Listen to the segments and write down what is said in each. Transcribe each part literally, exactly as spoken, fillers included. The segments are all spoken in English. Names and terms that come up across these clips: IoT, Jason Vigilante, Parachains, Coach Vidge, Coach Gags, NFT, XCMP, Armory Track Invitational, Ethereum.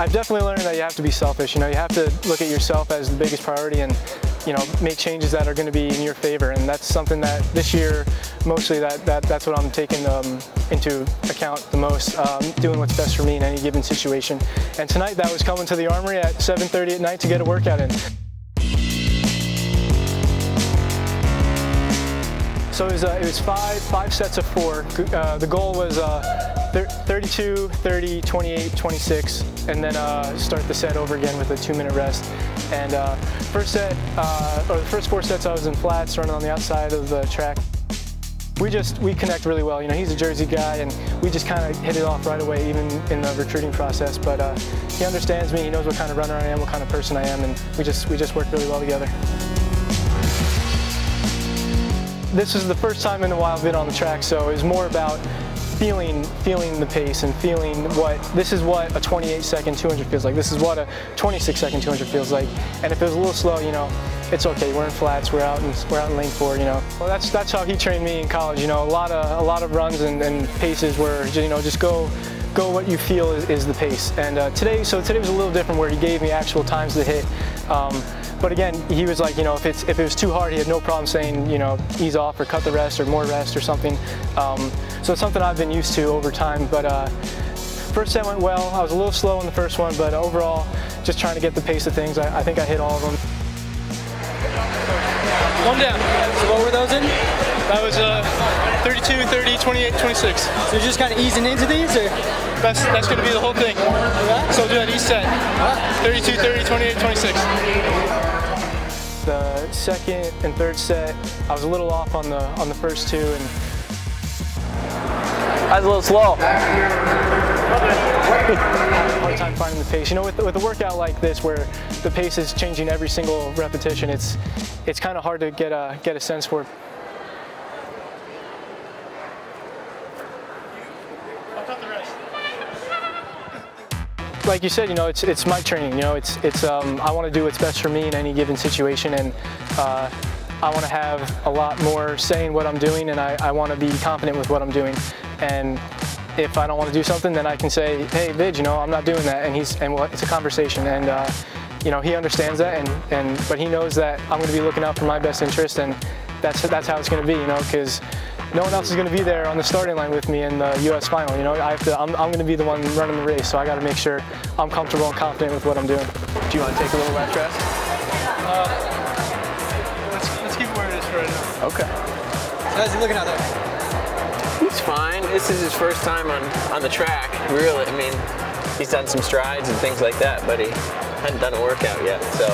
I've definitely learned that you have to be selfish. You know, you have to look at yourself as the biggest priority and, you know, make changes that are going to be in your favor. And that's something that this year, mostly that, that that's what I'm taking um, into account the most, um, doing what's best for me in any given situation. And tonight that was coming to the Armory at seven thirty at night to get a workout in. So it was, uh, it was five, five sets of four. Uh, the goal was uh, thirty-two, thirty, twenty-eight, twenty-six, and then uh, start the set over again with a two-minute rest. And uh, first set, uh, or the first four sets, I was in flats, running on the outside of the track. We just we connect really well. You know, he's a Jersey guy, and we just kind of hit it off right away, even in the recruiting process. But uh, he understands me. He knows what kind of runner I am, what kind of person I am, and we just we just work really well together. This was the first time in a while I've been on the track, so it was more about feeling, feeling the pace and feeling what, this is what a twenty-eight second two hundred feels like, this is what a twenty-six second two hundred feels like. And if it was a little slow, you know, it's okay, we're in flats, we're out in, we're out in lane four, you know. Well, that's, that's how he trained me in college, you know, a lot of, a lot of runs and, and paces where, you know, just go, go what you feel is, is the pace. And uh, today, so today was a little different where he gave me actual times to hit. Um, But again, he was like, you know, if it's if it was too hard, he had no problem saying, you know, ease off or cut the rest or more rest or something. Um, so it's something I've been used to over time. But uh, first set went well. I was a little slow in the first one, but overall, just trying to get the pace of things. I, I think I hit all of them. One down. So what were those in? That was uh, thirty-two, thirty, twenty-eight, twenty-six. So you're just kind of easing into these, or? That's, that's going to be the whole thing. So do that each set. thirty-two, thirty, twenty-eight, twenty-six. The second and third set, I was a little off on the on the first two, and I was a little slow. Hard time finding the pace. You know, with with a workout like this, where the pace is changing every single repetition, it's it's kind of hard to get a get a sense for. Like you said, you know, it's it's my training. You know, it's it's um, I want to do what's best for me in any given situation, and uh, I want to have a lot more say in what I'm doing, and I, I want to be confident with what I'm doing. And if I don't want to do something, then I can say, hey, Vidge, you know, I'm not doing that. And he's and well, it's a conversation, and uh, you know, he understands that, and and but he knows that I'm going to be looking out for my best interest, and that's that's how it's going to be, you know, because no one else is going to be there on the starting line with me in the U S final. You know, I have to, I'm, I'm going to be the one running the race, so I got to make sure I'm comfortable and confident with what I'm doing. Do you want to take a little last rest? Uh, let's, let's keep it where it is for right now. Okay. So how's he looking out there? He's fine. This is his first time on, on the track, really. I mean, he's done some strides and things like that, but he hadn't done a workout yet, so.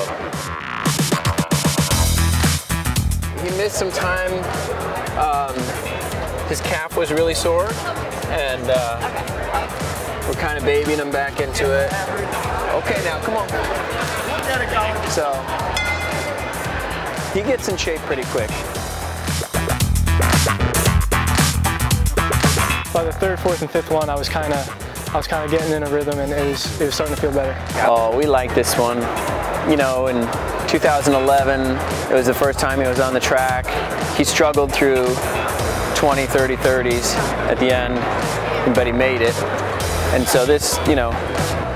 He missed some time. Um, his calf was really sore, and uh, we're kind of babying him back into it. Okay, now come on. So he gets in shape pretty quick. By the third, fourth, and fifth one, I was kind of, I was kind of getting in a rhythm, and it was, it was starting to feel better. Oh, we like this one. You know, in two thousand eleven, it was the first time he was on the track. He struggled through twenty, thirty, thirties at the end, but he made it. And so this, you know,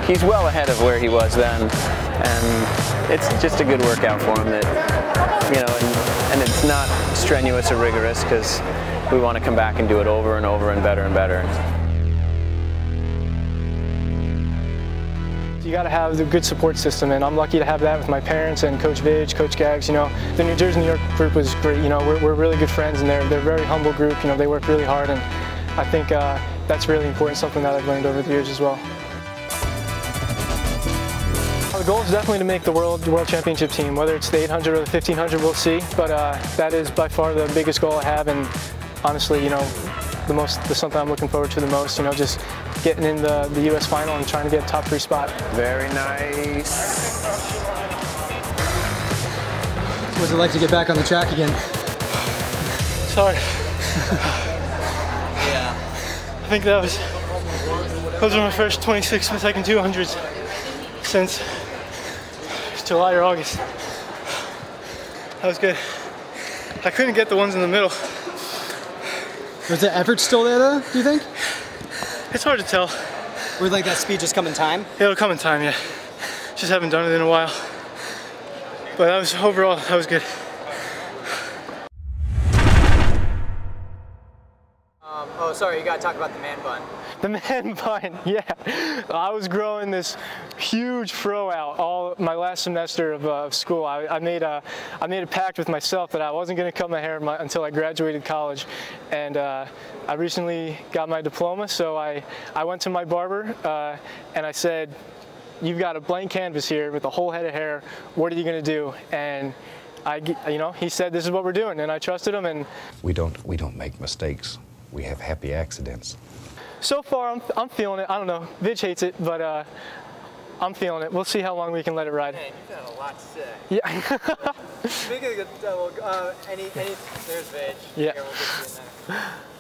he's well ahead of where he was then. And it's just a good workout for him that, you know, and, and it's not strenuous or rigorous because we want to come back and do it over and over and better and better. You got to have a good support system, and I'm lucky to have that with my parents and Coach Vidge, Coach Gags. You know, the New Jersey New York group was great. You know, we're, we're really good friends, and they're they're a very humble group. You know, they work really hard, and I think uh, that's really important. Something that I've learned over the years as well. The goal is definitely to make the world world championship team. Whether it's the eight hundred or the fifteen hundred, we'll see. But uh, that is by far the biggest goal I have, and honestly, you know, the most the something I'm looking forward to the most. You know, just getting in the, the U S final and trying to get a top three spot. Very nice. What's it like to get back on the track again? Sorry. Yeah. I think that was, those were my first twenty-six second two hundreds since July or August. That was good. I couldn't get the ones in the middle. Was the effort still there though, do you think? It's hard to tell. Would you like that speed just come in time? It'll come in time, yeah. Just haven't done it in a while. But that was, overall, that was good. Um, oh, sorry, you gotta talk about the man bun. The man bun, yeah. I was growing this huge fro out all my last semester of, uh, of school. I, I made a, I made a pact with myself that I wasn't going to cut my hair my, until I graduated college, and uh, I recently got my diploma. So I, I went to my barber uh, and I said, "You've got a blank canvas here with a whole head of hair. What are you going to do?" And I, you know, he said, "This is what we're doing," and I trusted him. And we don't, we don't make mistakes. We have happy accidents. So far, I'm, I'm feeling it. I don't know. Vidge hates it, but uh, I'm feeling it. We'll see how long we can let it ride. Man, you've got a lot to say. Yeah. Speaking of, uh, any, any, there's Vidge. Yeah. Here, we'll get you in there.